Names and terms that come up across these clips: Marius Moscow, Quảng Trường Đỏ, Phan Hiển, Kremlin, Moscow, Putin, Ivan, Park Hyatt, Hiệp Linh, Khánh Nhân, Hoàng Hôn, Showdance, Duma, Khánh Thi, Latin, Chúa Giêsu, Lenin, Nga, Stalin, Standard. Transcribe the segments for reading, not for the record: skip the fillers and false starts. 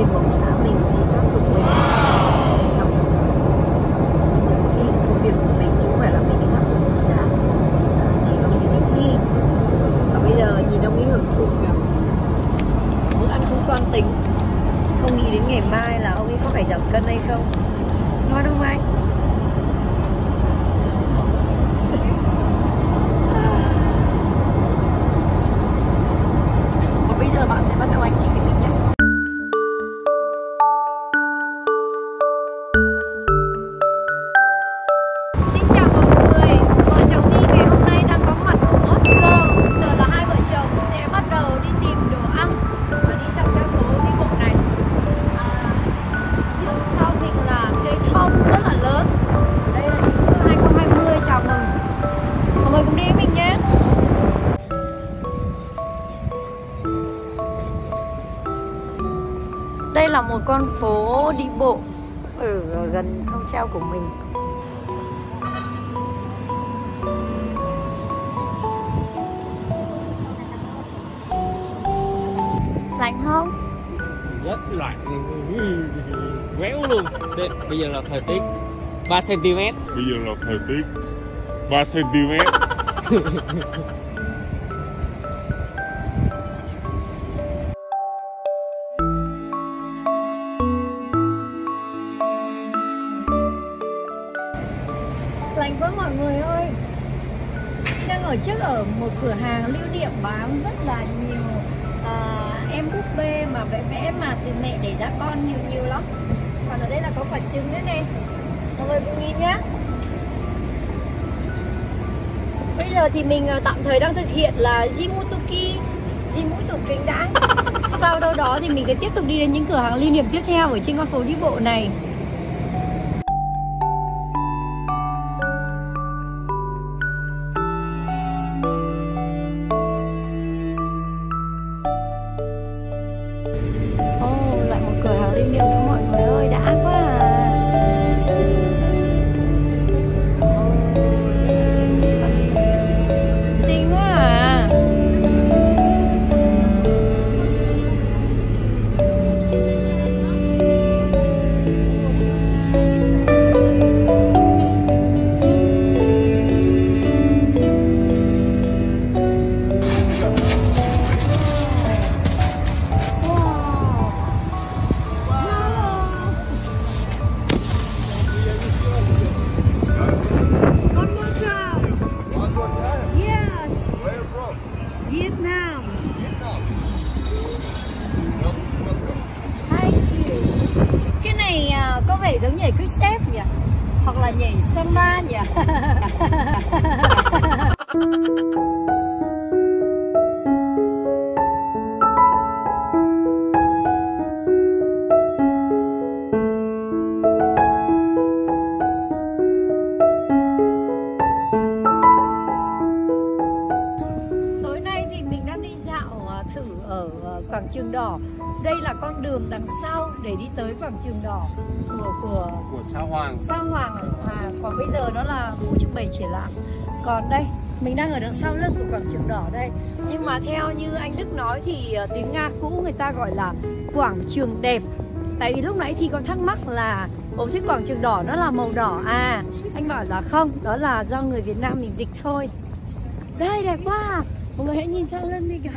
viên bóng xã mình thì các lực lượng trong thi công việc của mình, chứ không phải là mình đi các bóng xã để ông ấy đi thi. Và bây giờ nhìn ông ấy hưởng thụ được bữa ăn không toan tính, không nghĩ đến ngày mai là ông ấy có phải giảm cân hay không. Ngon không anh? Đây là một con phố đi bộ ở gần hotel của mình. Lạnh không? Rất lạnh, véo luôn. Đây, bây giờ là thời tiết 3 cm. Bây giờ là thời tiết 3 cm. Lạnh quá mọi người ơi. Đang ở trước ở một cửa hàng lưu niệm bán rất là nhiều em búp bê mà vẽ vẽ mà từ mẹ để ra con nhiều lắm. Còn ở đây là có quả trứng nữa này. Mọi người cùng nhìn nhá. Bây giờ thì mình tạm thời đang thực hiện là Jimutsuki đã. Sau đó thì mình sẽ tiếp tục đi đến những cửa hàng lưu niệm tiếp theo ở trên con phố đi bộ này. Giống nhảy cứ xếp nhỉ, hoặc là nhảy samba nhỉ. Tối nay thì mình đang đi dạo thử ở Quảng Trường Đỏ. Đây là con đường đằng sau để đi tới Quảng Trường Đỏ của Sa Hoàng. Còn bây giờ nó là khu trưng bày triển lãm. Còn đây, mình đang ở đằng sau lưng của Quảng Trường Đỏ đây. Nhưng mà theo như anh Đức nói thì tiếng Nga cũ người ta gọi là Quảng Trường Đẹp. Tại vì lúc nãy thì có thắc mắc là ổng thích Quảng Trường Đỏ nó là màu đỏ à. Anh bảo là không, đó là do người Việt Nam mình dịch thôi. Đây, đẹp quá. Mọi người hãy nhìn sau lưng đi kìa.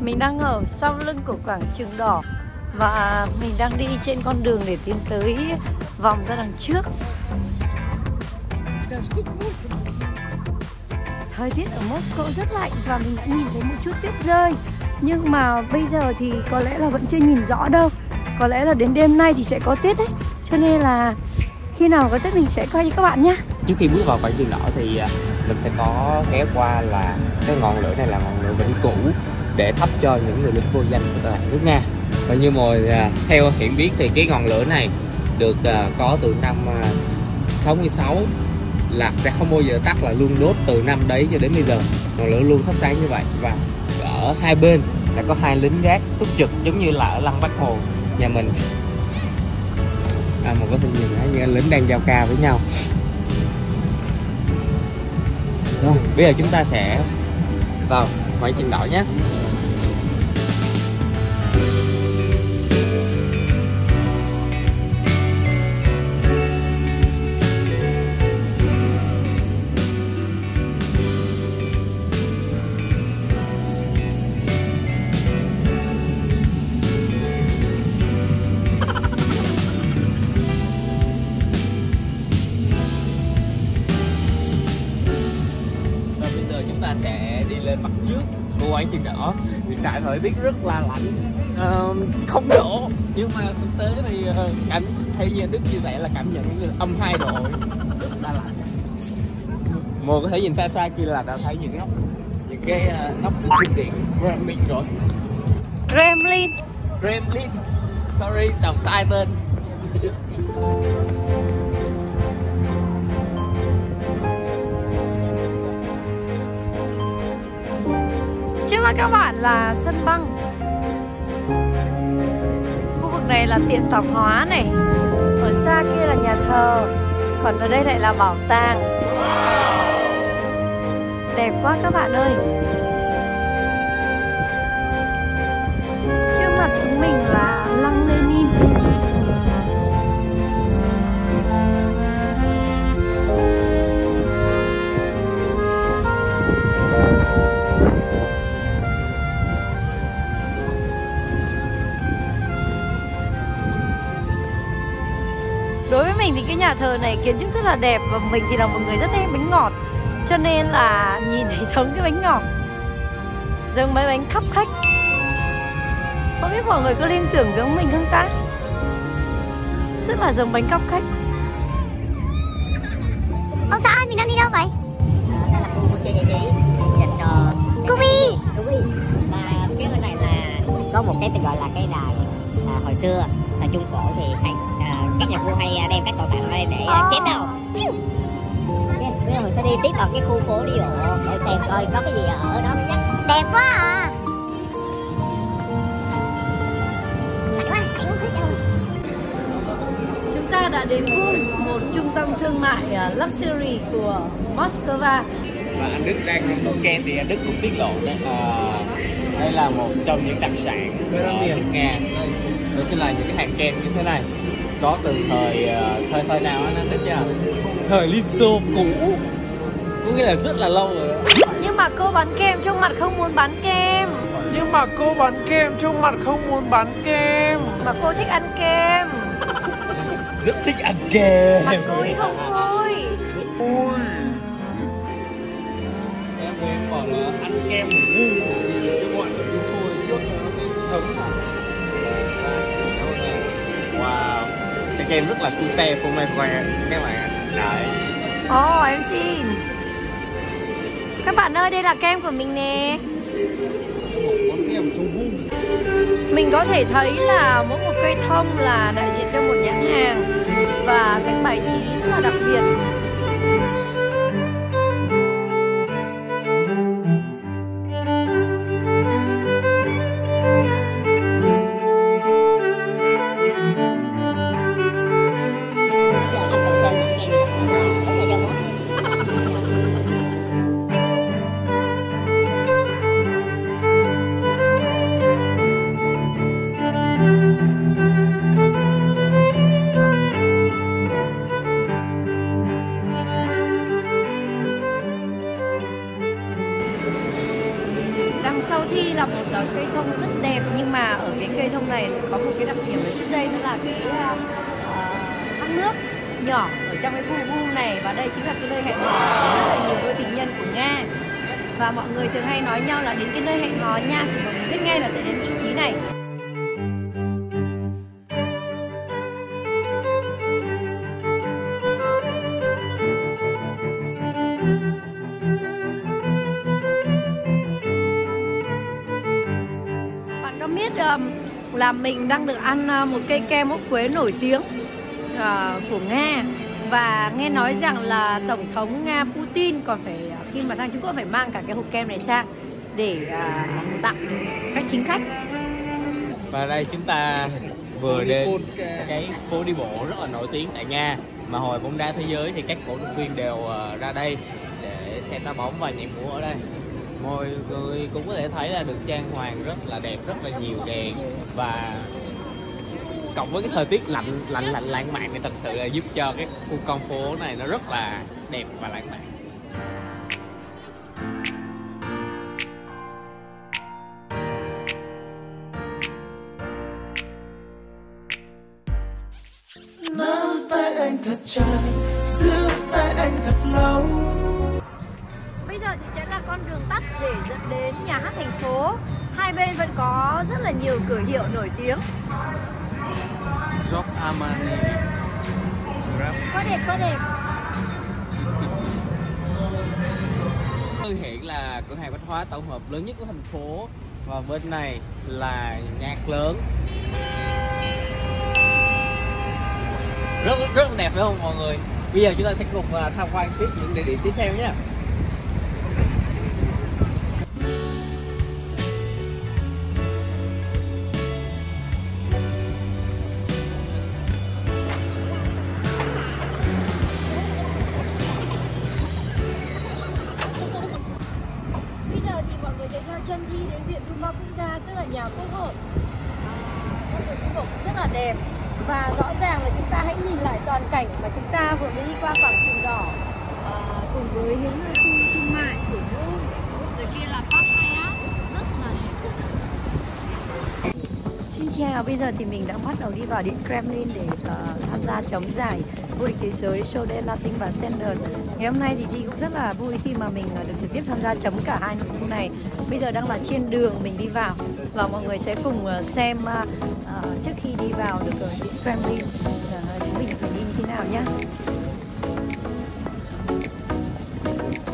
Mình đang ở sau lưng của Quảng Trường Đỏ và mình đang đi trên con đường để tiến tới vòng ra đằng trước. Thời tiết ở Moscow rất lạnh và mình đã nhìn thấy một chút tuyết rơi. Nhưng mà bây giờ thì có lẽ là vẫn chưa nhìn rõ đâu. Có lẽ là đến đêm nay thì sẽ có tuyết đấy. Cho nên là khi nào có tuyết mình sẽ quay cho các bạn nhé. Trước khi bước vào Quảng Trường Đỏ thì mình sẽ có ghé qua là cái ngọn lửa này là ngọn lửa vĩnh cửu để thắp cho những người lính vô danh của nước Nga. Và như mọi theo Hiển biết thì cái ngọn lửa này được có từ năm 66 là sẽ không bao giờ tắt, là luôn đốt từ năm đấy cho đến bây giờ. Ngọn lửa luôn thắp sáng như vậy và ở hai bên là có hai lính gác túc trực giống như là ở lăng Bác Hồ nhà mình. Một cái hình như lính đang giao ca với nhau. Rồi, bây giờ chúng ta sẽ vào Quảng Trường Đỏ nhé. Quảng Trường Đỏ. Hiện tại thời tiết rất là lạnh, không độ, nhưng mà thực tế thì cảnh theo như anh Đức chia sẻ là cảm nhận như là -2 độ, rất là lạnh. Mùa có thể nhìn xa xa kia là đã thấy những nóc, những cái nóc của cung điện Kremlin rồi. Kremlin, sorry, đọc sai tên. Trước mắt các bạn là sân băng. Khu vực này là tiệm tạp hóa này, ở xa kia là nhà thờ, còn ở đây lại là bảo tàng. Đẹp quá các bạn ơi. Trước mặt chúng mình là lăng Lenin. Đối với mình thì cái nhà thờ này kiến trúc rất là đẹp, và mình thì là một người rất thích bánh ngọt, cho nên là nhìn thấy giống cái bánh ngọt, giống mấy bánh cupcake. Không biết mọi người có liên tưởng giống mình không ta? Rất là giống bánh cupcake. Ông xã ơi, mình đang đi đâu vậy? Đây là khu chơi giải trí dành cho Kubi. Và phía bên này là có một cái tên gọi là cái đài hồi xưa là Trung Cổ, thì các nhà vua hay đem các tội phạm vào đây để chém đầu. Mình sẽ đi tiếp vào cái khu phố đi bộ để xem coi có cái gì ở đó nhé. Đẹp quá à. Chúng ta đã đến Gum, một trung tâm thương mại luxury của Moscow. Và anh Đức đang ngồi khen thì anh Đức cũng tiết lộ đấy, đây là một trong những đặc sản ở Việt Nam. Đó chính là những cái hàng kem như thế này, có từ thời nào anh Đức nhá? Thời Liên Xô cũ, có nghĩa là rất là lâu rồi. Nhưng mà cô bán kem trong mặt không muốn bán kem. Mà cô thích ăn kem. Rất thích ăn kem. Mặt tôi không thôi. Ôi, em với em bảo là ăn kem vung, nhưng mọi người cũng thôi trước thống. Wow, cái kem rất là cute, phô mai khoe các bạn. Đấy. Ồ, em xin. Các bạn ơi, đây là kem của mình nè. Mình có thể thấy là mỗi một cây thông là đại diện cho một nhãn hàng và cách bài trí rất là đặc biệt. Sau Thi là một cây thông rất đẹp, nhưng mà ở cái cây thông này có một cái đặc điểm là trước đây nó là cái thác nước nhỏ ở trong cái khu Vu này, và đây chính là cái nơi hẹn hò rất là nhiều đôi tình nhân của Nga. Và mọi người thường hay nói nhau là đến cái nơi hẹn hò Nga thì mọi người biết ngay là sẽ đến vị trí này. Là mình đang được ăn một cây kem ốc quế nổi tiếng của Nga, và nghe nói rằng là Tổng thống Nga Putin còn phải, khi mà sang Trung Quốc, phải mang cả cái hộp kem này sang để tặng các chính khách. Và đây chúng ta vừa đến cái phố đi bộ rất là nổi tiếng tại Nga, mà hồi bóng đá thế giới thì các cổ động viên đều ra đây để xem đá bóng và nhảy múa ở đây. Mọi người cũng có thể thấy là được trang hoàng rất là đẹp, rất là nhiều đèn, và cộng với cái thời tiết lạnh lãng mạn này, thật sự là giúp cho cái khu con phố này nó rất là đẹp và lãng mạn. Nắm tay anh thật chặt, giữ tay anh thật lâu. Bây giờ thì sẽ là con con đường tắt để dẫn đến nhà hát thành phố. Hai bên vẫn có rất là nhiều cửa hiệu nổi tiếng. Quá đẹp, quá đẹp. Phan Hiển là cửa hàng văn hóa tổng hợp lớn nhất của thành phố, và bên này là nhạc lớn. Rất đẹp phải không mọi người? Bây giờ chúng ta sẽ cùng tham quan tiếp những địa điểm tiếp theo nhé. Bây giờ thì mọi người sẽ theo chân Thi đến Viện Duma Quốc gia, tức là nhà quốc hội. Các nhà quốc hội rất là đẹp. Và rõ ràng là chúng ta hãy nhìn lại toàn cảnh mà chúng ta vừa mới đi qua Quảng Trường Đỏ cùng với những nơi thương mại của Vũ. Rồi kia là Park Hyatt, rất là đẹp. Xin chào, bây giờ thì mình đã bắt đầu đi vào điện Kremlin để tham gia chống giải vô địch thế giới Showdance, Latin và Standard. Ngày hôm nay thì Thi cũng rất là vui khi mà mình được trực tiếp tham gia chấm cả hai nội dung này. Bây giờ đang là trên đường mình đi vào và mọi người sẽ cùng xem trước khi đi vào được điện Kremlin chúng mình phải đi như thế nào nhá.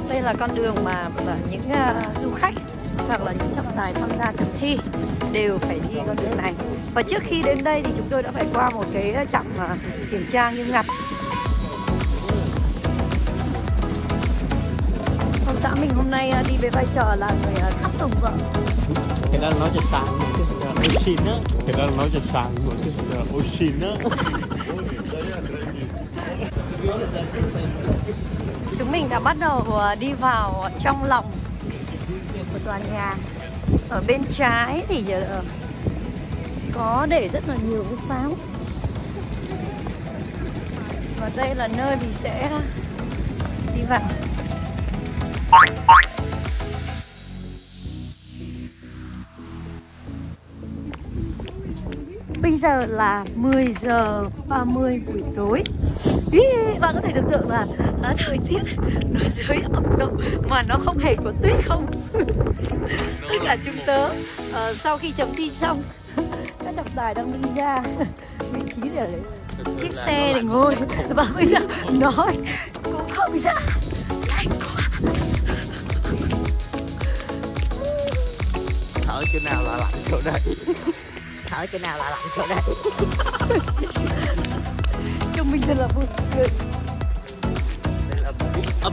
Đây là con đường mà những du khách hoặc là những trọng tài tham gia chấm thi đều phải đi con đường này. Và trước khi đến đây thì chúng tôi đã phải qua một cái trạm kiểm tra nghiêm ngặt. Ông xã mình hôm nay đi với vai trò là người khắc tổng vợ. Cái đó nói cho sáng chứ Oxin á. Cái đó nói cho sáng chứ Oxin á. Chúng mình đã bắt đầu đi vào trong lòng của tòa nhà. Ở bên trái thì có để rất là nhiều cái pháo. Và đây là nơi mình sẽ đi vào. Bây giờ là 10:30 buổi tối. Bạn có thể tưởng tượng là thời tiết nó dưới ẩm độ mà nó không hề có tuyết không. Tất cả chúng tớ sau khi chấm thi xong, các trọng tài đang đi ra vị trí để chiếc xe để ngồi, và bây giờ nói cũng không ra. Thở chỗ nào là lạnh chỗ đây. Thở chỗ nào là lạnh chỗ đây. Chúng mình thật là vui. Đây là âm.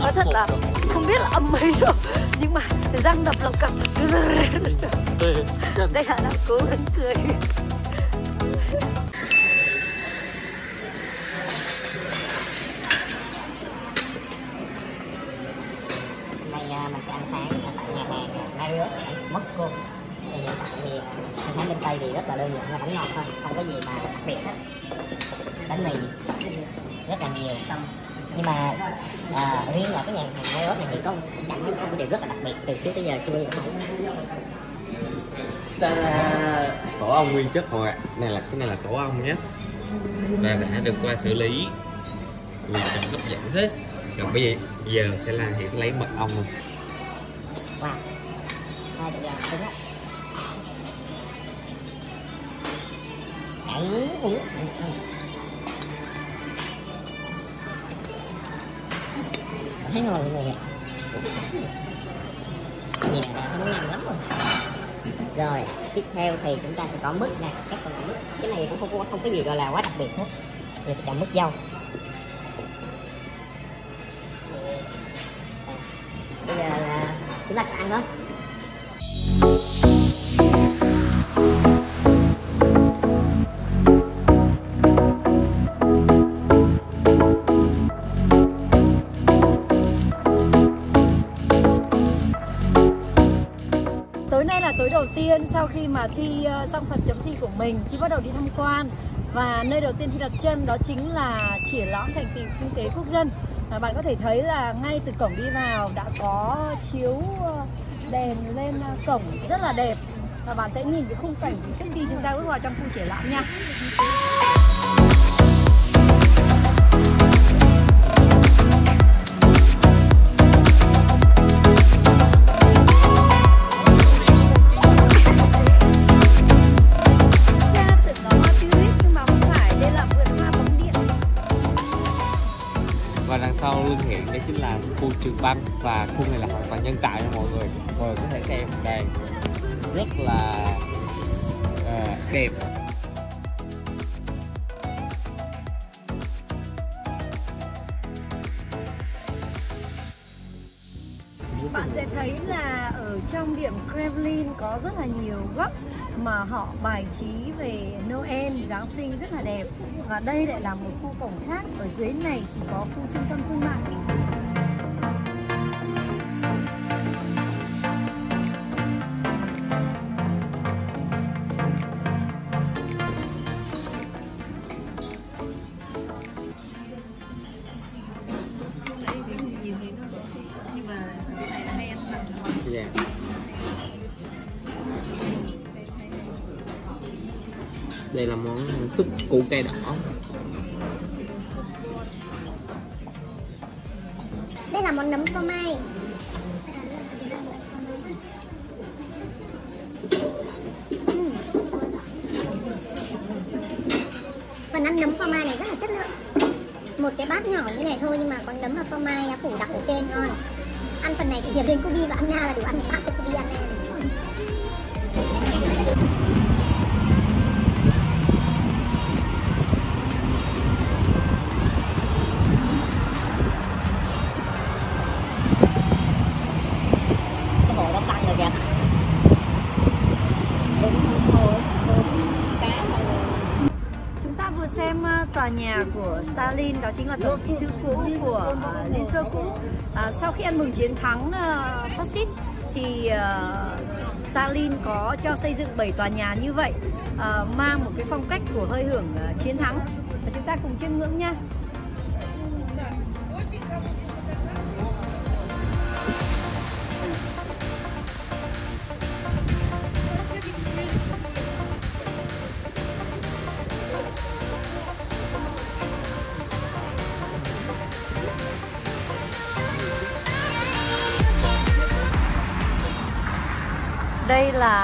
Nói thật là không biết là âm mấy đâu, nhưng mà răng đập lọc cặp. Đây là đang cố gắng cười. Mình sẽ ăn sáng tại nhà hàng Marius Moscow. Thì ăn sáng bên Tây thì rất là đơn giản, là bánh ngọt thôi, không có gì mà đặc biệt hết. Bánh mì rất là nhiều xong. Nhưng mà riêng là cái nhà hàng Marius này thì có cảnh những cái điều rất là đặc biệt từ trước tới giờ chưa có. Tổ ong nguyên chất rồi ạ. Này là cái này là tổ ong nhé. Và đã được qua xử lý. Ui, trông hấp dẫn thế. Còn bây giờ sẽ là Hiển lấy mật ong luôn. Wow. Thôi được rồi, đúng á. Đấy, đúng. Thấy ngon luôn rồi kìa. Nhìn là thấy nó ngon lắm rồi. Rồi, tiếp theo thì chúng ta sẽ có mứt này, các con mứt. Cái này cũng không có gì gọi là quá đặc biệt hết. Mình sẽ chọn mứt dâu. Bây giờ là chúng ta ăn thôi. Tối nay là tối đầu tiên sau khi mà Thi xong phần chấm thi của mình, Thi bắt đầu đi tham quan. Và nơi đầu tiên Thi đặt chân đó chính là triển lãm thành tựu kinh tế quốc dân. Bạn có thể thấy là ngay từ cổng đi vào đã có chiếu đèn lên cổng rất là đẹp. Và bạn sẽ nhìn cái khung cảnh trước khi chúng ta bước vào trong khu triển lãm nha. trường băng, và khung này là hoàn toàn nhân tạo nha mọi người. Mọi người có thể xem đây, rất là đẹp. Bạn sẽ thấy là ở trong điện Kremlin có rất là nhiều góc mà họ bài trí về Noel, Giáng sinh rất là đẹp. Và đây lại là một khu cổng khác, ở dưới này thì có khu trung tâm thương mại. Đây là món súp củ cải đỏ. Đây là món nấm phô mai. Phần ăn nấm phô mai này rất là chất lượng. Một cái bát nhỏ như này thôi nhưng mà có nấm và phô mai phủ đặc ở trên ngon. Ăn phần này thì Hiệp Linh, Kobe và Anna là đủ ăn một bát cho Kobe ăn này. Tòa nhà của Stalin, đó chính là tổng bí thư cũ của Liên Xô cũ. Sau khi ăn mừng chiến thắng phát xít thì Stalin có cho xây dựng 7 tòa nhà như vậy, mang một cái phong cách của hơi hưởng chiến thắng. Và chúng ta cùng chiêm ngưỡng nha. Đây là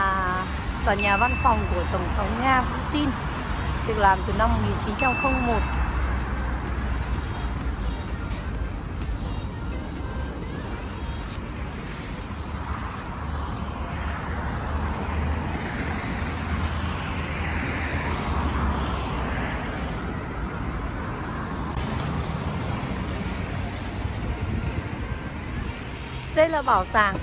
tòa nhà văn phòng của Tổng thống Nga Putin, được làm từ năm 1901. Đây là bảo tàng.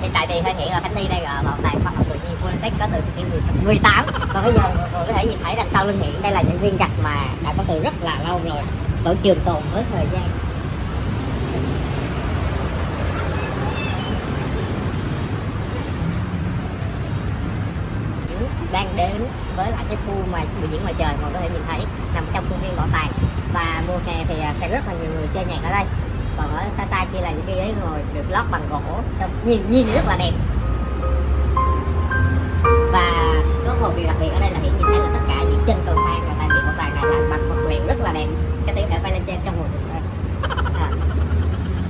Hiện tại thì Phan Hiển và Khánh Thi đây là bảo tàng khoa học tự nhiên Politics có từ thế kỷ 18. Còn bây giờ mọi người có thể nhìn thấy đằng sau lưng Hiển đây là những viên gạch mà đã có từ rất là lâu rồi, vẫn trường tồn với thời gian. Đang đến với lại cái khu mà biểu diễn ngoài trời mọi người có thể nhìn thấy nằm trong khuôn viên bảo tàng, và mùa hè thì sẽ rất là nhiều người chơi nhạc ở đây. Và ở xa xa kia là những cái ghế ngồi được lót bằng gỗ, nhìn rất là đẹp. Và có một điều đặc biệt ở đây là Hiển nhìn thấy là tất cả những chân cầu thang và tại vì bảo tàng này làm bằng vật liệu rất là đẹp. Cái tiếng đã bay lên trên trong mùa dịch xem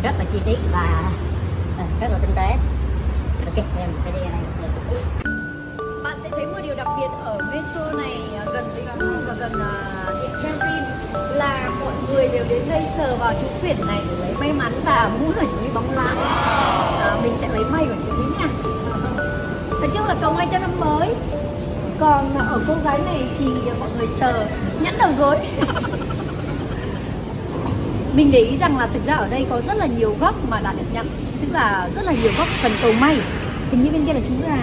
rất là chi tiết và rất là tinh tế. Ok, mình sẽ đi ra đây. Bạn sẽ thấy một điều đặc biệt ở metro này gần Kremlin và gần điện Kremlin là mọi người đều đến đây sờ vào chú khuyển này để lấy may mắn và mua hẳn những bóng láng. Mình sẽ lấy may của chú nha. Thật trước là cầu may cho năm mới. Còn ở cô gái này thì mọi người sờ nhẫn đầu gối. Mình để ý rằng là thực ra ở đây có rất là nhiều góc mà đã được nhận, tức là rất là nhiều góc phần cầu may. Hình như bên kia là chú gà.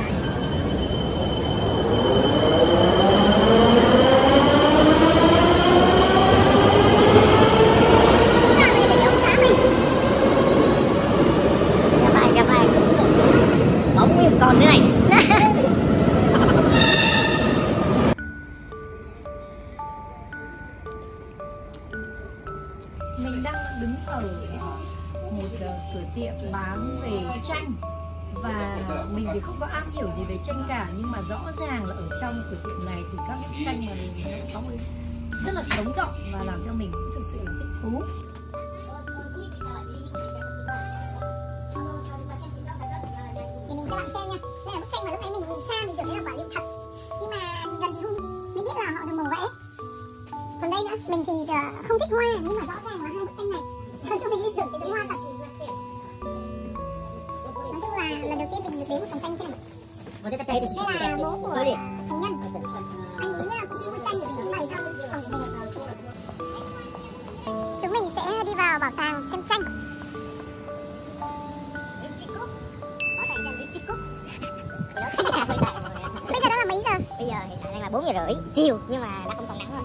Mình đang đứng ở một cửa tiệm bán về tranh và mình thì không có am hiểu gì về tranh cả, nhưng mà rõ ràng là ở trong cửa tiệm này thì các bức tranh mà mình có rất là sống động và làm cho mình cũng thực sự là thích thú. Mình thì không thích hoa nhưng mà rõ ràng là hai bức tranh này Nói chung mình đi thử cái giống hoa thật. Nói chung là lần đầu tiên mình được đến một phòng tranh thế này. Đây là bố của Khánh Nhân. Anh ấy cũng đi mua tranh để mình bày trong phòng của mình. Chúng mình sẽ đi vào bảo tàng xem tranh. Bây giờ đó là mấy giờ? Bây giờ hiện tại đang là 4 giờ rưỡi chiều nhưng mà đã không còn nắng rồi.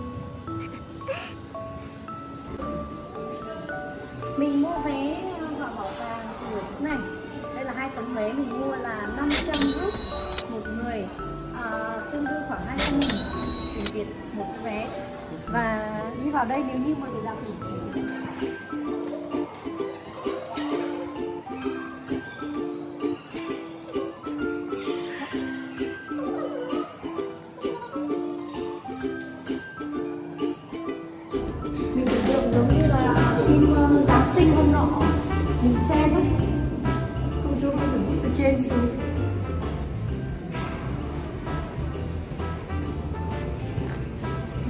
Mình mua vé vào bảo tàng buổi chỗ này. Đây là 2 tấm vé mình mua là 500 rúp một người, tương đương khoảng 200.000 tiền Việt một cái vé. Và đi vào đây nếu như mà được đặt thì hôm nọ mình xem ấy, không cho con mình từ trên xuống.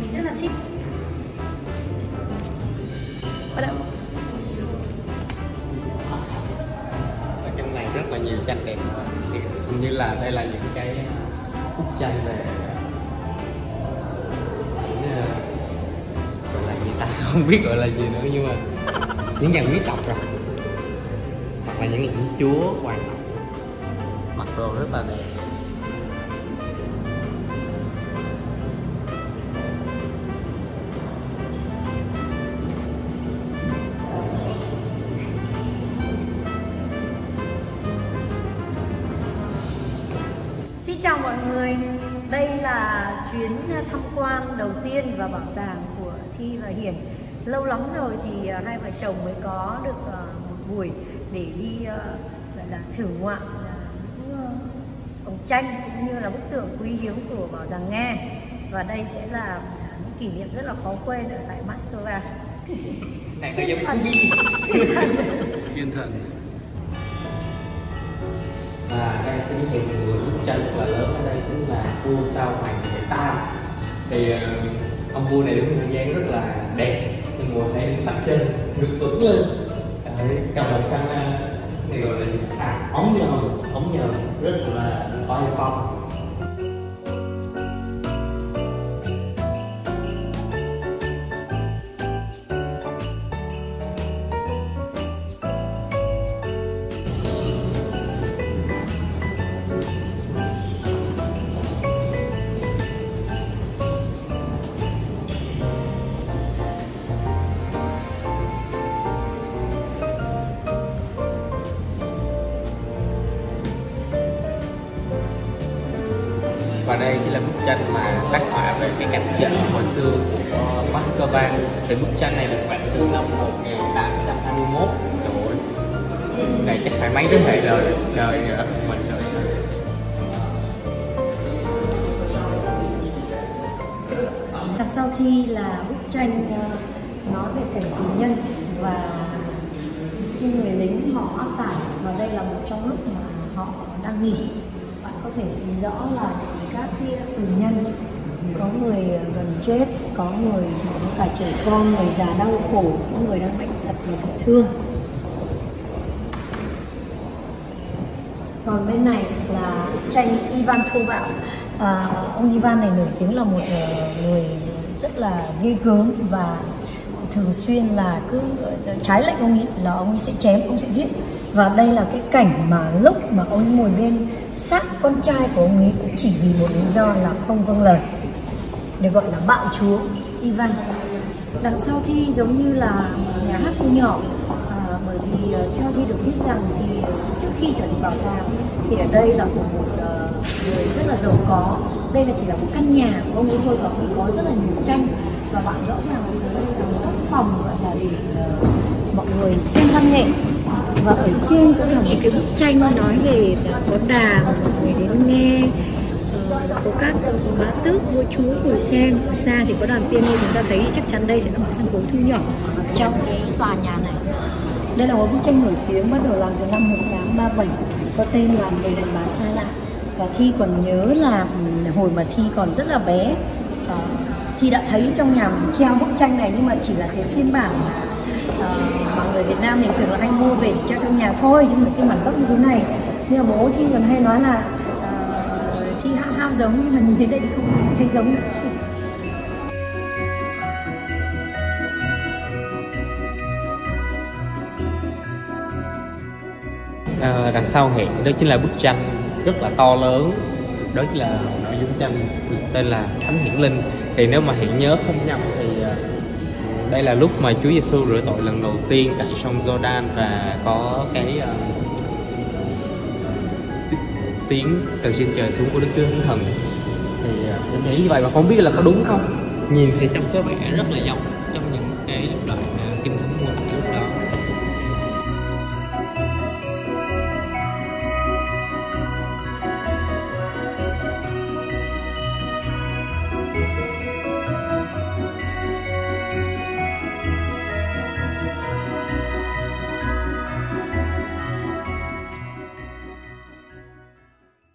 Mình rất là thích. Bắt đầu. Ở trong này rất là nhiều tranh đẹp, như là đây là những cái bức tranh về gọi là gì ta, không biết gọi là gì nữa nhưng mà những dàn quý tộc rồi, hoặc là những lãnh chúa hoàng hậu mặc đồ rất là đẹp. Xin chào mọi người, đây là chuyến tham quan đầu tiên vào bảo tàng của Thi và Hiển. Lâu lắm rồi thì hai vợ chồng mới có được một buổi để đi gọi là thưởng ngoạn ống tranh cũng như là bức tượng quý hiếm của Bảo tàng Nga. Và đây sẽ là những kỷ niệm rất là khó quên ở tại Moscow. Này nó giống thiên thần. À, đây sẽ giới thiệu một người bức tranh rất là lớn ở đây, chính là vua Sao Hoàng Đệ Tam. Thì ông vua này đứng thời gian rất là đẹp. Ngồi đây bắt chân ngực vững lên, cầm một căn này gọi là ống nhòm rất là oai phong. Và đây chỉ là bức tranh mà tác họa về cái cảnh chợ hồi xưa của Moscow. Thì bức tranh này được vẽ từ năm 1821. Trời ơi, này chắc phải mấy thế hệ đời mình rồi. Đặt sau Thi là bức tranh nói về cảnh tù nhân và những người lính họ áp tải, và đây là một trong lúc mà họ đang nghỉ. Bạn có thể thấy rõ là các tù nhân, có người gần chết, có người có cả trẻ con, người già đau khổ, có người đang bệnh tật và bị thương. Còn bên này là tranh Ivan thô bạo. Ông Ivan này nổi tiếng là một người rất là ghê gớm và thường xuyên là cứ trái lệnh ông ấy là ông ấy sẽ chém, ông sẽ giết. Và đây là cái cảnh mà lúc mà ông ngồi bên xác con trai của ông ấy cũng chỉ vì một lý do là không vâng lời, được gọi là bạo chúa Ivan. Đằng sau Thi giống như là nhà hát thu nhỏ, bởi vì theo Thi được biết rằng thì trước khi trở thành bảo tàng thì ở đây là của một người rất là giàu có. Đây là chỉ là một căn nhà của ông ấy thôi, và cũng có rất là nhiều tranh. Và bạn rõ ràng đây là một góc phòng gọi là để mọi người xem văn nghệ. Và ở trên cũng là một cái bức tranh nói về có đà mọi người đến nghe có các bá tước vua chúa ngồi xem. Ở xa thì có đàn piano chúng ta thấy, chắc chắn đây sẽ là một sân khấu thu nhỏ trong cái tòa nhà này. Đây là một bức tranh nổi tiếng bắt đầu làm từ năm 1837, có tên là Người đàn bà xa lạ. Và Thi còn nhớ là hồi mà Thi còn rất là bé, Thi đã thấy trong nhà mình treo bức tranh này nhưng mà chỉ là cái phiên bản mọi người Việt Nam mình thường là hay mua về cho trong nhà thôi, nhưng mà khi bản gốc như thế này, nhưng mà bố Thi còn hay nói là Thi hao giống, nhưng mà nhìn thấy đây thì không thấy giống. Đằng sau hẹn đó chính là bức tranh rất là to lớn, đó chính là nội dung tranh được tên là Thánh Hiển Linh. Thì nếu mà Hiển nhớ không nhầm thì đây là lúc mà Chúa Giêsu rửa tội lần đầu tiên tại sông Jordan và có cái tiếng từ trên trời xuống của Đức Chúa Thánh Thần. Thì em nghĩ như vậy mà không biết là có đúng không? Nhìn thì trông có vẻ rất là giống trong những cái lúc đoạn